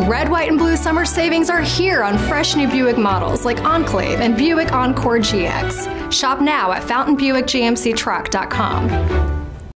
Red, white, and blue summer savings are here on fresh new Buick models like Enclave and Buick Encore GX. Shop now at FountainBuickGMCTruck.com.